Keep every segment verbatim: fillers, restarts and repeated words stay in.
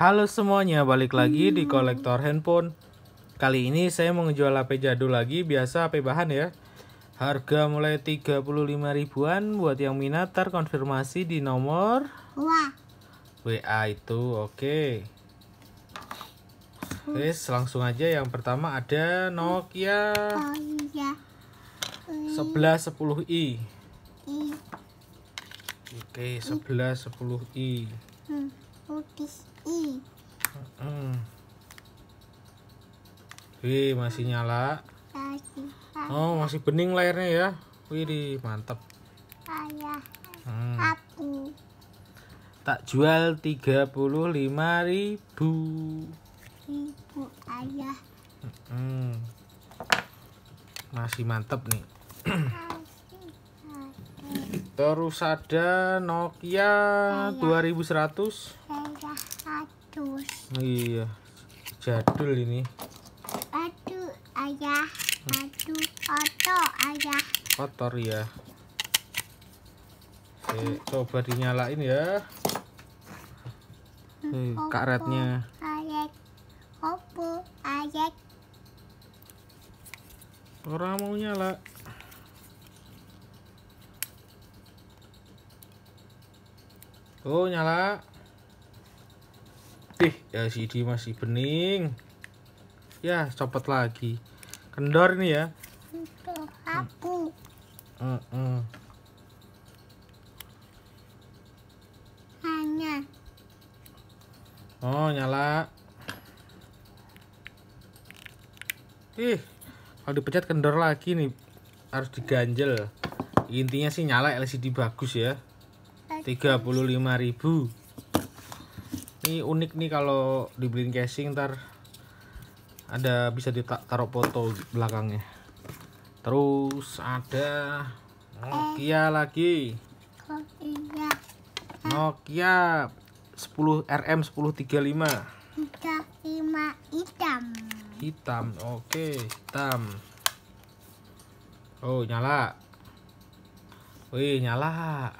Halo semuanya, balik lagi di Kolektor Handphone. Kali ini saya mau ngejual H P jadul lagi, biasa H P bahan ya. Harga mulai tiga puluh lima ribuan, buat yang minat terkonfirmasi di nomor Wah. W A itu, oke okay. Guys, langsung aja. Yang pertama ada Nokia sebelas sepuluh i. Oke, okay, sebelas sepuluh i. I. Mm. Wih, masih nyala. Oh, masih bening layarnya ya. Wih, mantap. Hmm. Tak jual tiga puluh lima ribu. Ibu ayah. Mm. Masih mantap nih. Terus ada Nokia dua ribu seratus. Iya, jadul ini. Aduh ayah, aduh kotor ayah. Kotor ya. Oke, coba dinyalain ya. Nih, karetnya. Opo ayah. Orang mau nyala. Oh, nyala. Ih, ya C D masih bening. Ya, copot lagi. Kendor nih ya. Untuk aku. Uh, uh. Hanya. Oh, nyala. Ih, kalau dipencet kendor lagi nih. Harus diganjel. Intinya sih nyala, L C D bagus ya. tiga puluh lima ribu. Ini unik nih, kalau dibeliin casing ntar ada bisa ditaruh foto belakangnya. Terus ada Nokia lagi. Nokia sepuluh R M satu nol tiga lima. Hitam. Hitam. Oke, hitam. Oh, nyala. Wih, nyala.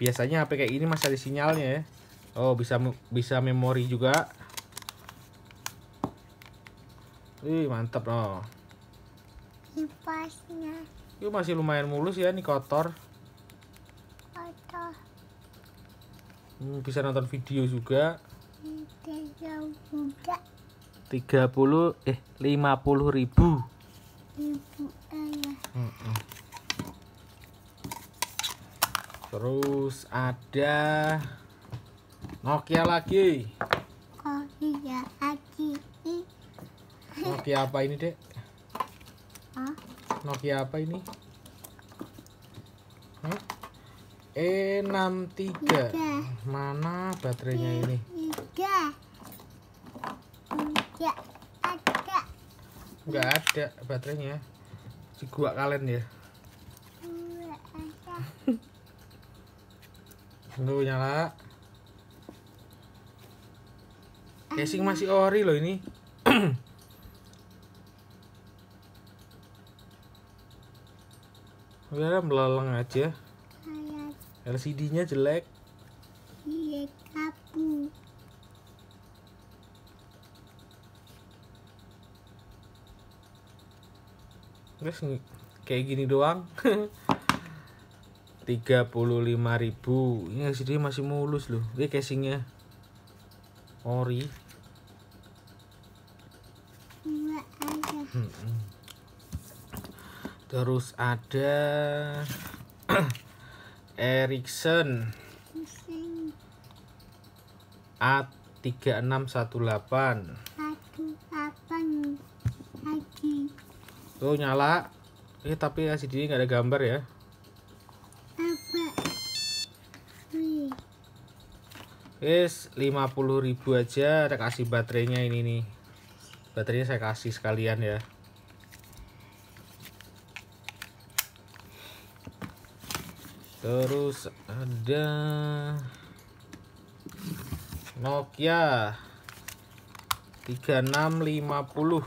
Biasanya H P kayak ini masih ada sinyalnya ya. Oh, bisa bisa memori juga. Wih, mantap loh. Kipasnya. Itu masih lumayan mulus ya, ini kotor. Kotor. Hmm, bisa nonton video juga. Video juga. tiga puluh eh lima puluh ribu. Ibu ayah. Hmm, hmm. Terus ada Nokia lagi. Nokia lagi. Nokia apa ini, Dek? Hah? Nokia apa ini? Hah? E enam tiga. Mana baterainya ini? Enggak ada. Enggak ada baterainya. Si gua kalian ya. Tuh, nyala. Casing masih ori loh ini. Udah meleleng aja. L C D-nya jelek. Iya, kapu. Guys, kayak gini doang. tiga puluh lima ribu. Ini L C D masih mulus loh. Ini casingnya ori. Hmm. Terus ada Ericsson A tiga enam satu delapan. Tuh, nyala. Eh, tapi L C D nggak ada gambar ya. Yes, lima puluh ribu aja. Saya kasih baterainya ini nih. Baterainya saya kasih sekalian ya. Terus ada Nokia tiga enam lima nol.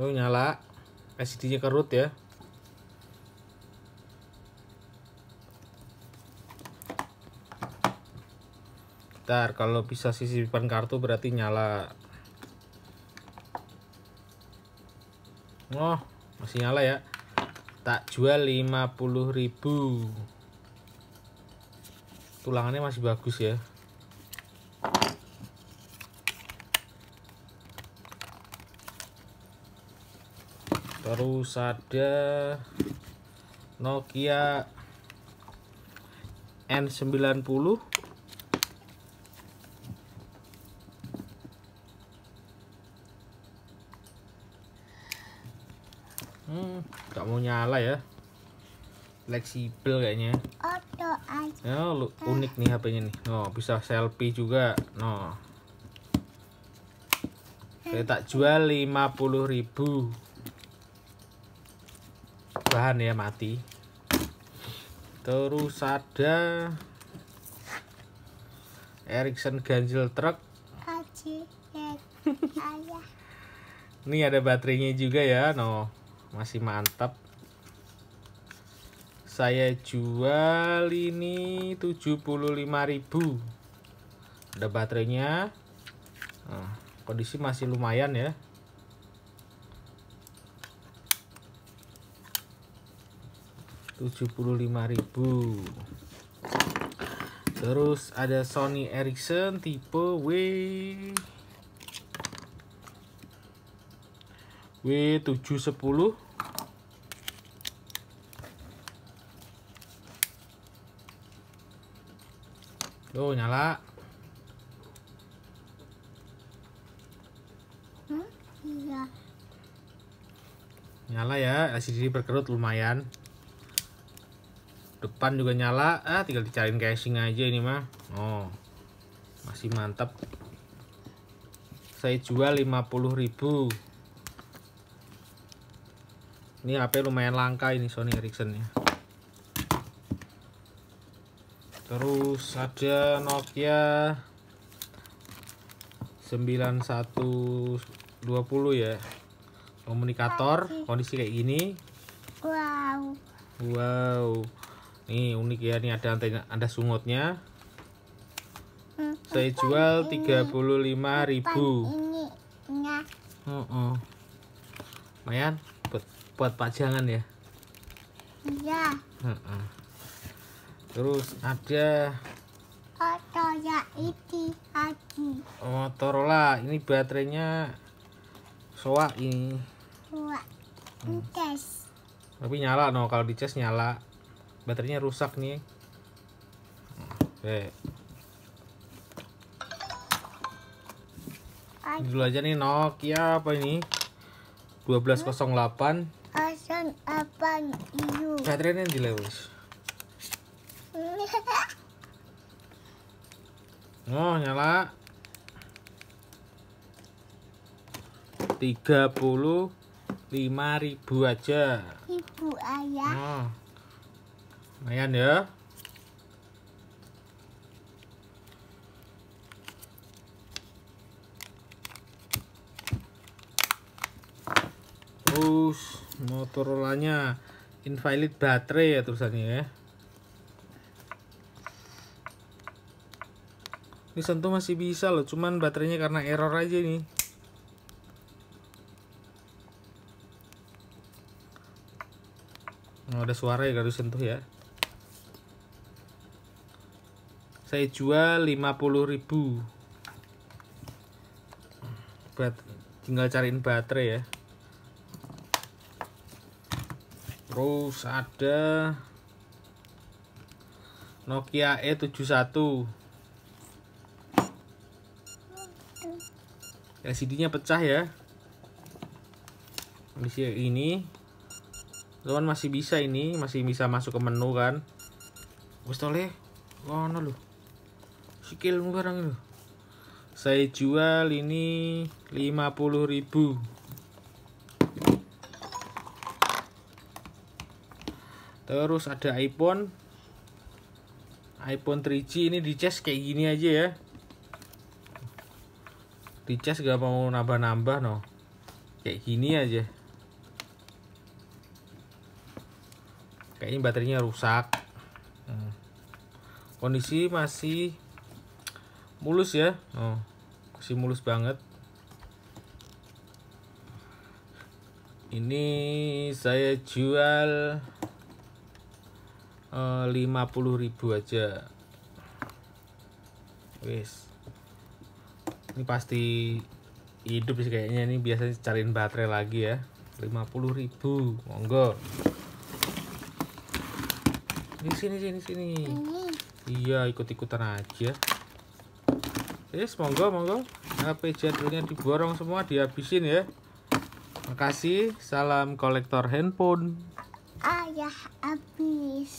Oh, nyala. S D-nya ke root ya. Bentar, kalau bisa sisipkan kartu berarti nyala. Oh, masih nyala ya. Tak jual lima puluh ribu. Tulangannya masih bagus ya. Terus ada Nokia N sembilan puluh. Hmm, gak mau nyala ya. Fleksibel kayaknya. Ya, lu, unik nih H P-nya nih. No, bisa selfie juga. No. Saya tak jual lima puluh ribu. Bahan ya mati. Terus ada Ericsson ganjil truk. Ini ada baterainya juga ya. No, masih mantap. Saya jual ini tujuh puluh lima ribu. Ada baterainya. Nah, kondisi masih lumayan ya. tujuh puluh lima ribu. Terus ada Sony Ericsson tipe W W tujuh satu nol. Oh, nyala. Hmm, iya. Nyala ya, S D berkerut lumayan. Depan juga nyala, ah tinggal dicariin casing aja ini mah. Oh, masih mantap. Saya jual lima puluh ribu. Ini H P lumayan langka ini Sony Ericsson ya. Terus ada Nokia sembilan satu dua nol ya. Komunikator kondisi kayak gini. Wow. Wow. Nih unik ya, ini ada antena, ada sungutnya. Saya jual tiga puluh lima ribu. Oh, oh. Lumayan buat, buat pajangan ya. Iya. Uh -uh. Terus ada Motorola, ini baterainya soak ini. Hmm. Tapi nyala no, kalau dicas nyala. Baterainya rusak nih. Oke. Ini dulu aja nih Nokia apa ini? dua belas nol delapan. Baterainya dilewis. Oh, nyala. tiga puluh lima ribu aja. Ibu ayah. Oh. Lumayan ya. Terus Motorola-nya invalid baterai ya tulisannya ya. Ini sentuh masih bisa loh, cuman baterainya karena error aja nih. Oh, ada suara ya, harus sentuh ya. Saya jual lima puluh ribu. Buat tinggal cariin baterai ya. Terus ada Nokia E tujuh satu. L C D-nya pecah ya. Kondisi ini. Cuman masih bisa ini, masih bisa masuk ke menu kan. Wes toleh. Oh, no loh. Sikilmu barang itu. Saya jual ini lima puluh ribu. Terus ada iPhone iPhone tiga G, ini dicas kayak gini aja ya. Dicas gak mau nambah-nambah no. kayak gini aja. Kayaknya baterainya rusak. Kondisi masih mulus ya, oh, masih mulus banget. Ini saya jual eh, lima puluh ribu aja. Wis. Ini pasti hidup sih kayaknya. Ini biasanya cariin baterai lagi ya. lima puluh ribu. Monggo. Ini sini sini sini. Iya, ikut-ikutan aja. Yes, monggo monggo. H P jadulnya diborong semua, dihabisin ya. Makasih. Salam kolektor handphone. Ayah habis.